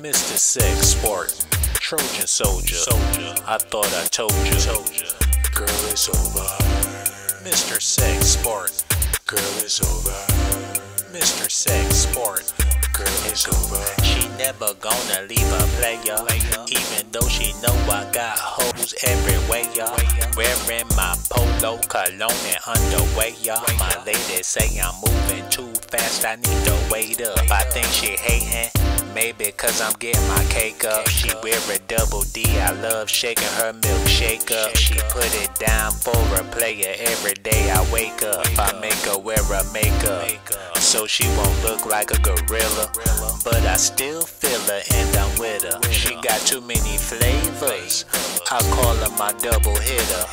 Mr. Sex Spartan, Trojan Soldier, I thought I told you, girl it's over. Mr. Sex Spartan, girl it's over. Mr. Sex Spartan, girl it's over. She never gonna leave a player, even though she know I got hoes everywhere. Wearing my polo, cologne and underwear. My lady say I'm moving too fast, I need to wait up. I think she hatin'. Maybe cause I'm getting my cake up. She wear a double D, I love shaking her milkshake up. She put it down for a player every day I wake up. I make her wear a makeup so she won't look like a gorilla, but I still feel her and I'm with her. She got too many flavors, I call her my double hitter.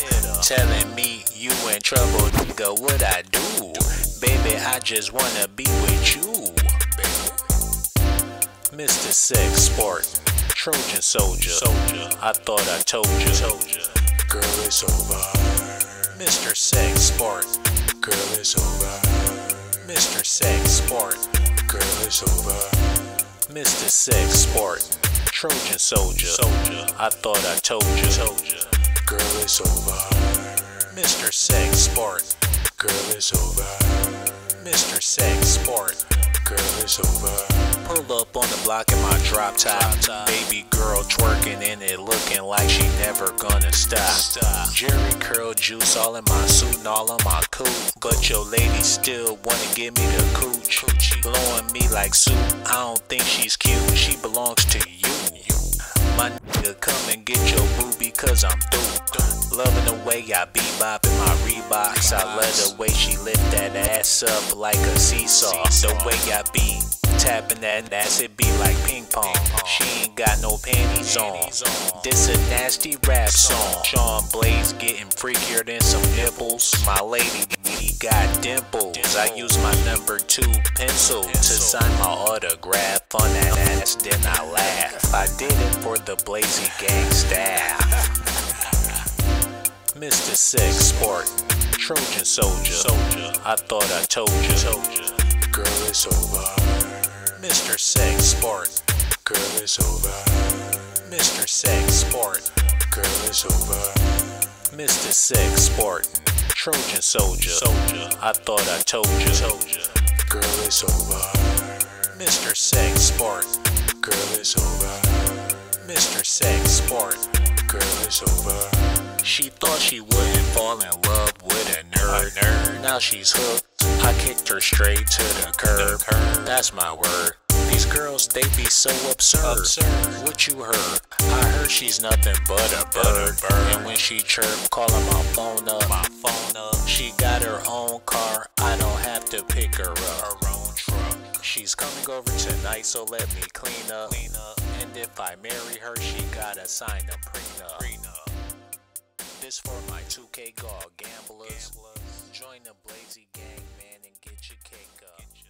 Telling me you in trouble, nigga, what I do? Baby, I just wanna be with you. Mr. Sex Spartan, Trojan Soldier, I thought I told you, girl it's over. Mr. Sex Spartan, girl it's over. Mr. Sex Spartan, girl it's over. Mr. Sex Spartan, Trojan Soldier, I thought I told you, girl it's over. Mr. Sex Spartan, girl it's over. Mr. Sex Spartan, girl it's over. Pull up on the block in my drop top, baby girl twerking in it, looking like she never gonna stop. Jerry curl juice all in my suit and all on my coupe, but your lady still wanna give me the cooch, blowing me like soup. I don't think she's cute, she belongs to you. My nigga, come and get your booby cause I'm through. Loving the way I bebop in my Reeboks. I love the way she lift that ass up like a seesaw. The way I be tapping that ass, it be like ping pong. She ain't got no panties on. This a nasty rap song. Sean Blaze getting freakier than some nipples. My lady got dimples. I use my #2 pencil to sign my autograph on that ass. Then I laugh. I did it for the Blazy Gang staff. Mr. Sex Spartan, Trojan Soldier, I thought I told you, girl it's over. Mr. Sex Spartan, girl it's over. Mr. Sex Spartan, girl it's over. Mr. Sex Spartan, Trojan Soldier, I thought I told you, girl it's over. Mr. Sex Spartan, girl it's over. Mr. Sex Spartan, girl it's over. She thought she wouldn't fall in love with a nerd. Now she's hooked. I kicked her straight to the curb. That's my word. These girls, they be so absurd. What you heard? I heard she's nothing but a bird. And when she chirp, calling my phone up. She got her own car. I don't have to pick her up. Her own truck. She's coming over tonight, so let me clean up. And if I marry her, she gotta sign a prenup. This for my 2K guard gamblers. Join the Blazy Gang, man, and get your cake up.